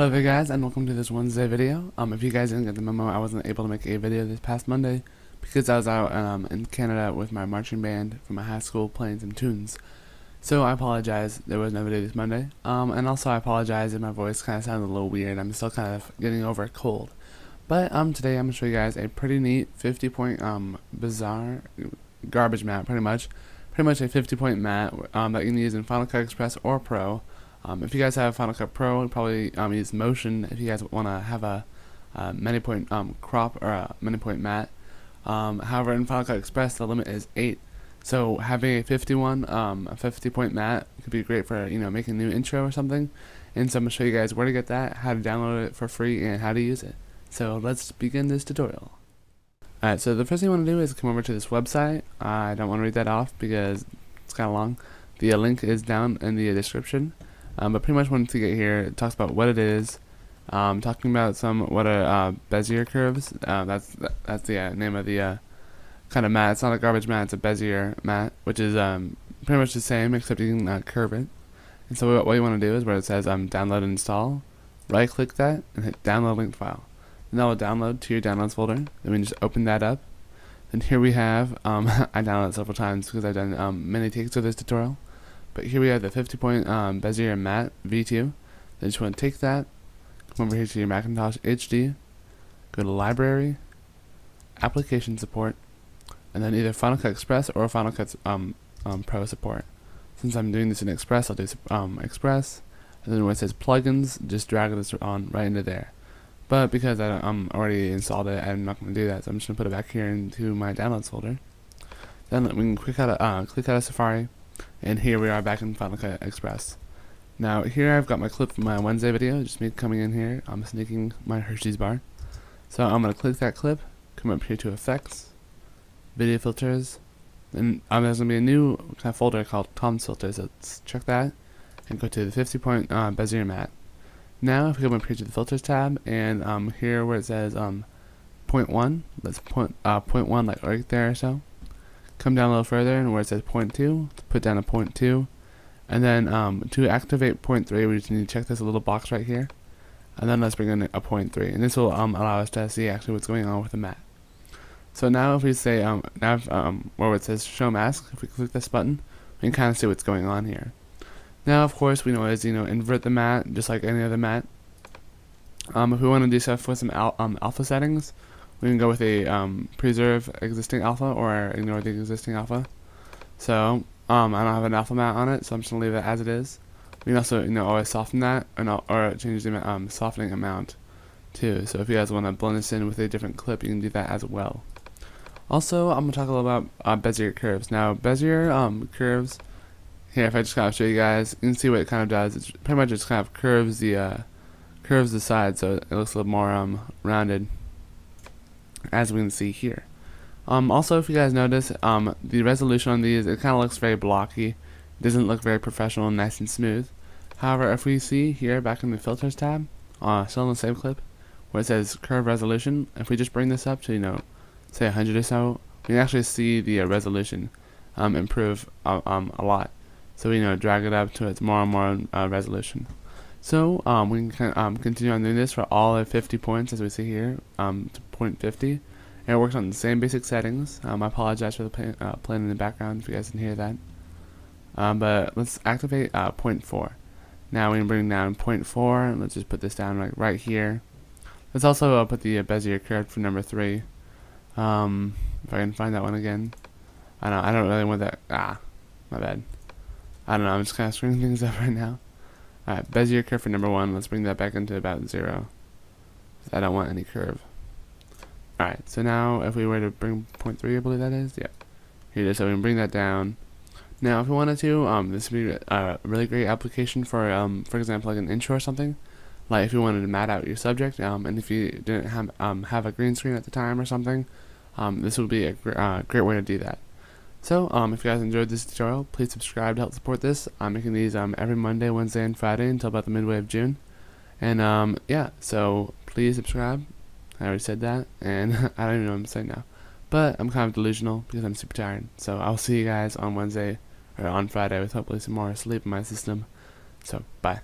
Hello there guys, and welcome to this Wednesday video. If you guys didn't get the memo, I wasn't able to make a video this past Monday because I was out in Canada with my marching band from my high school playing some tunes. So I apologize, there was no video this Monday. And also I apologize if my voice kind of sounds a little weird. I'm still kind of getting over a cold. But today I'm going to show you guys a pretty neat 50-point bizarre garbage mat, pretty much a 50-point mat that you can use in Final Cut Express or Pro. If you guys have Final Cut Pro, you probably use Motion. If you guys want to have a many-point crop or a many-point mat, however, in Final Cut Express the limit is 8. So having a 50-point mat could be great for making a new intro or something. And so I'm gonna show you guys where to get that, how to download it for free, and how to use it. So let's begin this tutorial. All right. So the first thing you want to do is come over to this website. I don't want to read that off because it's kind of long. The link is down in the description. But pretty much once you get here, it talks about what it is, talking about what are Bézier curves. That's the name of the kind of mat. It's not a garbage mat, it's a Bézier mat, which is pretty much the same except you can curve it. And so what you want to do is where it says download and install, right click that and hit download link file. And that will download to your downloads folder. Then we can just open that up. And here we have, I downloaded several times because I've done many takes of this tutorial. But here we have the 50-point Bézier Matte V2. Then you just want to take that, come over here to your Macintosh HD, go to Library, Application Support, and then either Final Cut Express or Final Cut Pro Support. Since I'm doing this in Express, I'll do Express, and then when it says Plugins, just drag this on right into there. But because I already installed it, I'm not going to do that, so I'm just going to put it back here into my Downloads folder. Then we can click out of Safari. And here we are back in Final Cut Express. Now here I've got my clip from my Wednesday video, just me coming in here, I'm sneaking my Hershey's bar. So I'm going to click that clip, come up here to Effects, Video Filters, and there's going to be a new kind of folder called Tom's Filters, so let's check that, and go to the 50-point Bézier Matte. Now if we come up here to the Filters tab, and here where it says .1, let's point one like right there or so. Come down a little further, and where it says 0.2, put down a 0.2, and then to activate 0.3, we just need to check this little box right here, and then let's bring in a 0.3, and this will allow us to see actually what's going on with the mat. So now if we say where it says Show Mask, if we click this button, we can kind of see what's going on here. Now of course we know is invert the mat just like any other mat. If we want to do stuff with some alpha settings. We can go with a preserve existing alpha or ignore the existing alpha. So I don't have an alpha mat on it, so I'm just gonna leave it as it is. We can also always soften that or change the softening amount too. So if you guys want to blend this in with a different clip, you can do that as well. Also, I'm gonna talk a little about Bézier curves. Now Bézier curves here. If I just kind of show you guys, you can see what it kind of does. It's pretty much just kind of curves the side, so it looks a little more rounded, as we can see here. Also, if you guys notice, the resolution on these, it kind of looks very blocky. It doesn't look very professional and nice and smooth. However, if we see here back in the Filters tab, still in the same clip, where it says Curve Resolution, if we just bring this up to, say 100 or so, we can actually see the resolution improve a lot. So we, drag it up to its more and more resolution. So we can continue on doing this for all of 50 points, as we see here, to 0.50, and it works on the same basic settings. I apologize for the plane in the background if you guys didn't hear that. But let's activate 0.4. Now we can bring down 0.4, and let's just put this down right here. Let's also put the Bézier curve for number 3. If I can find that one again. I don't really want that. My bad. I don't know. I'm just kind of screwing things up right now. Alright, Bézier curve for number 1, let's bring that back into about 0. I don't want any curve. Alright, so now if we were to bring 0.3, I believe that is, yep. Here it is, so we can bring that down. Now if we wanted to, this would be a really great application for example, like an intro or something. Like if you wanted to mat out your subject, and if you didn't have a green screen at the time or something, this would be a great way to do that. So, if you guys enjoyed this tutorial, please subscribe to help support this. I'm making these every Monday, Wednesday, and Friday until about the midway of June. And, yeah, so please subscribe. I already said that, and I don't even know what I'm saying now. But I'm kind of delusional because I'm super tired. So I'll see you guys on Friday with hopefully some more sleep in my system. So, bye.